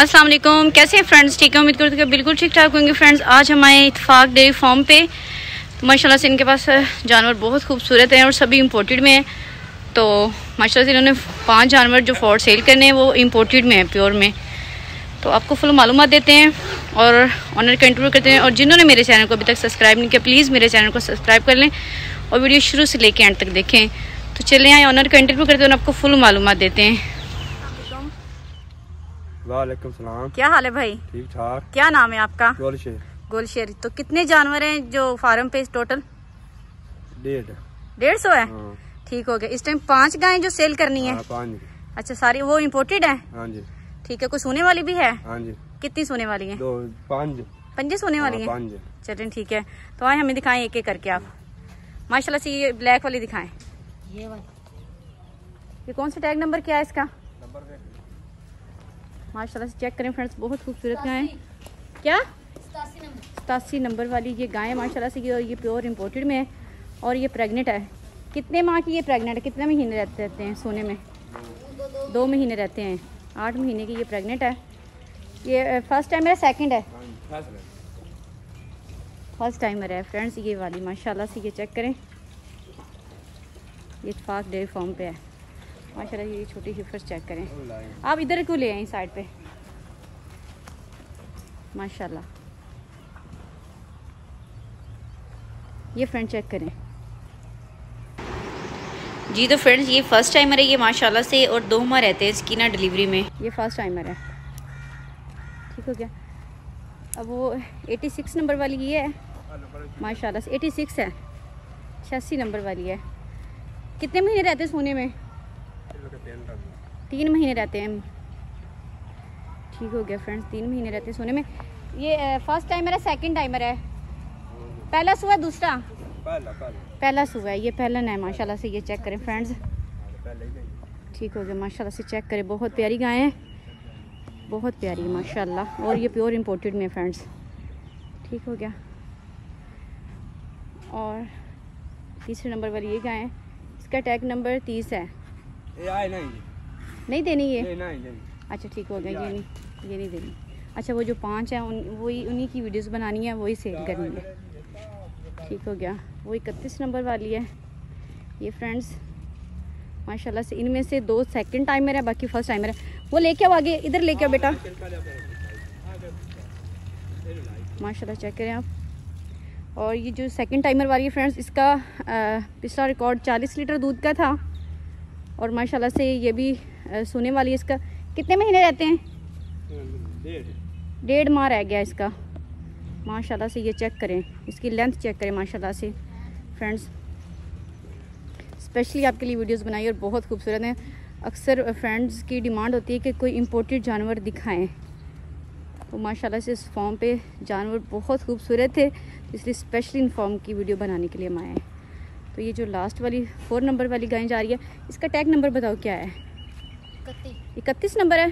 अस्सलाम वालेकुम, कैसे हैं फ्रेंड्स? ठीक है, उम्मीद करती हूँ बिल्कुल ठीक ठाक होंगे। फ्रेंड्स, आज हमारे इत्तेफाक डेयरी फार्म पे माशाल्लाह से इनके पास जानवर बहुत खूबसूरत हैं और सभी इंपोर्टेड में हैं। तो माशाल्लाह से इन्होंने 5 जानवर जो फॉर सेल करने हैं वो इंपोर्टेड में हैं, प्योर में। तो आपको फुल मालूमात देते हैं और ऑनर का इंटरव्यू करते हैं। और जिन्होंने मेरे चैनल को अभी तक सब्सक्राइब नहीं किया, प्लीज़ मेरे चैनल को सब्सक्राइब कर लें और वीडियो शुरू से लेकर एंड तक देखें। तो चलें आए ऑनर का इंटरव्यू करते हैं और आपको फुल मालूमात देते हैं। वालेकुम सलाम, क्या हाल है भाई? ठीक ठाक। क्या नाम है आपका? गोलशेर। गोलशेर, तो कितने जानवर हैं जो फार्म पे टोटल? 150 है। ठीक हो गया। इस टाइम 5 गाय जो सेल करनी है? 5। अच्छा, सारी वो इम्पोर्टेड है? हाँ जी। ठीक है, कोई सोने वाली भी है? हाँ जी। कितनी सोने वाली है? 5 सोने वाली है। चलें ठीक है, तो आए हमें दिखाएं एक एक करके। आप माशाल्लाह से ये ब्लैक वाली दिखाएं, ये कौन सा टैग नंबर क्या है इसका? माशाल्लाह से चेक करें फ्रेंड्स, बहुत खूबसूरत गाय। क्या 87 नंबर वाली ये गाय माशाल्लाह से। ये प्योर इम्पोर्टेड में है और ये प्रेग्नेंट है। कितने माह की ये प्रेग्नेंट है? कितने महीने रहते हैं सोने में? 2 महीने रहते हैं। 8 महीने की ये प्रेग्नेंट है। ये फर्स्ट टाइमर है, सेकंड है? फर्स्ट टाइमर है फ्रेंड्स ये वाली। माशाल्लाह से ये चेक करें, ये इत्तेफाक डेयरी फार्म पे है माशाल्लाह। ये छोटी हिफर्स चेक करें आप, इधर क्यों ले आए साइड पे? माशाल्लाह ये फ्रेंड चेक करें जी। तो फ्रेंड्स ये फर्स्ट टाइमर है ये माशाल्लाह से, और 2 माह रहते हैं इसकी ना डिलीवरी में। ये फर्स्ट टाइमर है। ठीक हो गया। अब वो 86 नंबर वाली ये है माशाल्लाह से। 86 है, 86 नंबर वाली है। कितने महीने रहते हैं सोने में? 3 महीने रहते हैं। ठीक हो गया फ्रेंड्स, 3 महीने रहते हैं सोने में। ये फर्स्ट टाइमर है, सेकंड टाइमर है? पहला सुआ, दूसरा? पहला सुआ है। ये पहला ना है माशाल्लाह से। ये चेक करें फ्रेंड्स। ठीक हो गया माशाल्लाह से, चेक करें। बहुत प्यारी गाय है, बहुत प्यारी माशाल्लाह। और ये प्योर इम्पोर्टेड में है फ्रेंड्स। ठीक हो गया। और तीसरे नंबर वाली ये गाय है, इसका टैग नंबर 30 है। नहीं देनी ये? नहीं। अच्छा ठीक हो गया, ये नहीं देनी। अच्छा, वो जो 5 है वही उन्हीं की वीडियोस बनानी है, वही सेल करनी है। ठीक हो गया। वो 31 नंबर वाली है ये फ्रेंड्स माशाल्लाह से। इनमें से 2 सेकंड टाइमर है, बाकी फर्स्ट टाइमर है। वो लेके आओ आगे, इधर लेके आओ बेटा। माशाल्लाह चेक करें आप। और ये जो सेकंड टाइमर वाली है फ्रेंड्स, इसका पिछला रिकॉर्ड 40 लीटर दूध का था और माशाल्लाह से ये भी सोने वाली है। इसका कितने महीने रहते हैं? 1.5 माह रह गया इसका माशाल्लाह से। ये चेक करें, इसकी लेंथ चेक करें माशाल्लाह से। फ्रेंड्स स्पेशली आपके लिए वीडियोस बनाई और बहुत खूबसूरत हैं। अक्सर फ्रेंड्स की डिमांड होती है कि कोई इंपोर्टेड जानवर दिखाएं, तो माशाल्लाह से इस फार्म पे जानवर बहुत खूबसूरत थे, इसलिए स्पेशली इन फार्म की वीडियो बनाने के लिए हम आए। तो ये जो लास्ट वाली 4 नंबर वाली गाय जा रही है, इसका टैग नंबर बताओ क्या है? 31 नंबर है।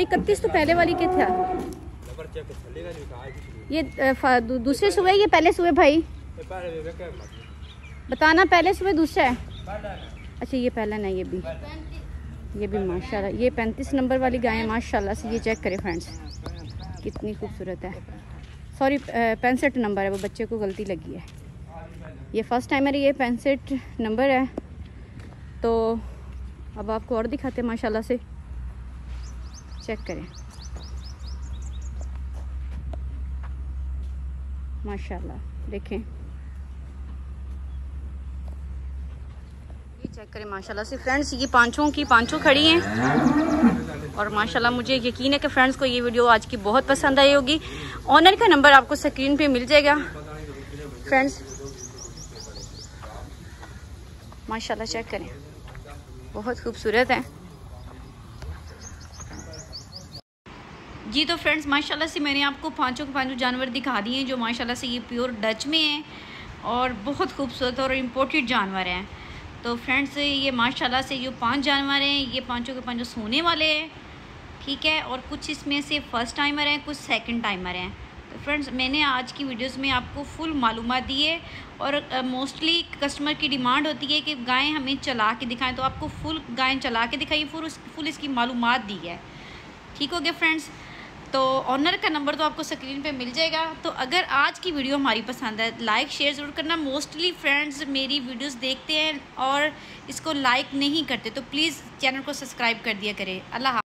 31 तो पहले वाली के था। ये दूसरे सुबह, ये पहले सुबह भाई बताना। पहले सुबह दूसरा है। अच्छा ये पहला ना, ये भी माशाल्लाह। ये 35 नंबर वाली गाय है माशाल्लाह से। ये चेक करें फ्रेंड्स, कितनी खूबसूरत है। सॉरी 65 नंबर है, वो बच्चे को गलती लगी है। ये फर्स्ट टाइमर, ये 65 नंबर है। तो अब आपको और दिखाते हैं माशाल्लाह से। चेक करें माशाल्लाह, देखें ये चेक करें माशाल्लाह से। फ्रेंड्स ये 5 खड़ी हैं और माशाल्लाह मुझे यकीन है कि फ्रेंड्स को ये वीडियो आज की बहुत पसंद आई होगी। ऑनर का नंबर आपको स्क्रीन पे मिल जाएगा फ्रेंड्स। माशाल्लाह चेक करें, बहुत खूबसूरत है जी। तो फ्रेंड्स माशाल्लाह से मैंने आपको 5 के 5 जानवर दिखा दिए हैं जो माशाल्लाह से ये प्योर डच में हैं और बहुत खूबसूरत और इम्पोर्टेड जानवर हैं। तो फ्रेंड्स ये माशाल्लाह से जो 5 जानवर हैं ये 5 के 5 सोने वाले हैं। ठीक है, और कुछ इसमें से फर्स्ट टाइमर हैं, कुछ सेकंड टाइमर हैं। तो फ्रेंड्स मैंने आज की वीडियोस में आपको फुल मालूमात दी है और मोस्टली कस्टमर की डिमांड होती है कि गाय हमें चला के दिखाएं, तो आपको फुल गाय चला के दिखाई, फुल इसकी मालूमात दी है। ठीक हो गया फ्रेंड्स। तो ऑनर का नंबर तो आपको स्क्रीन पे मिल जाएगा। तो अगर आज की वीडियो हमारी पसंद है, लाइक शेयर ज़रूर करना। मोस्टली फ्रेंड्स मेरी वीडियोस देखते हैं और इसको लाइक नहीं करते, तो प्लीज़ चैनल को सब्सक्राइब कर दिया करें। अल्लाह हाफ़िज़।